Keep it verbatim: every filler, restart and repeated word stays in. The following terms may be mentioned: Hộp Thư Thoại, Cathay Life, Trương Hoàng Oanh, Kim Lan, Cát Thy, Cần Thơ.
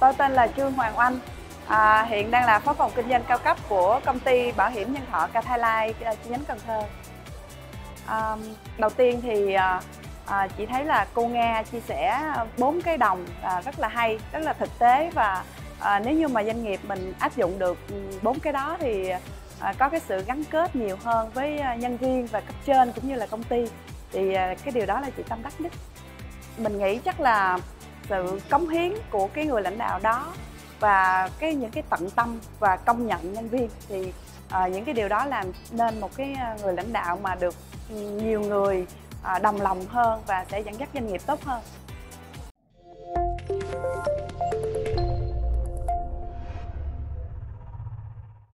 Tôi tên là Trương Hoàng Oanh, à, hiện đang là phó phòng kinh doanh cao cấp của công ty bảo hiểm nhân thọ Cathay Life chi nhánh Cần Thơ. À, đầu tiên thì à, chị thấy là cô Nga chia sẻ bốn cái đồng à, rất là hay, rất là thực tế, và à, nếu như mà doanh nghiệp mình áp dụng được bốn cái đó thì à, có cái sự gắn kết nhiều hơn với nhân viên và cấp trên cũng như là công ty, thì à, cái điều đó là chị tâm đắc nhất. Mình nghĩ chắc là sự cống hiến của cái người lãnh đạo đó và cái những cái tận tâm và công nhận nhân viên, thì à, những cái điều đó làm nên một cái người lãnh đạo mà được nhiều người à, đồng lòng hơn và sẽ dẫn dắt doanh nghiệp tốt hơn.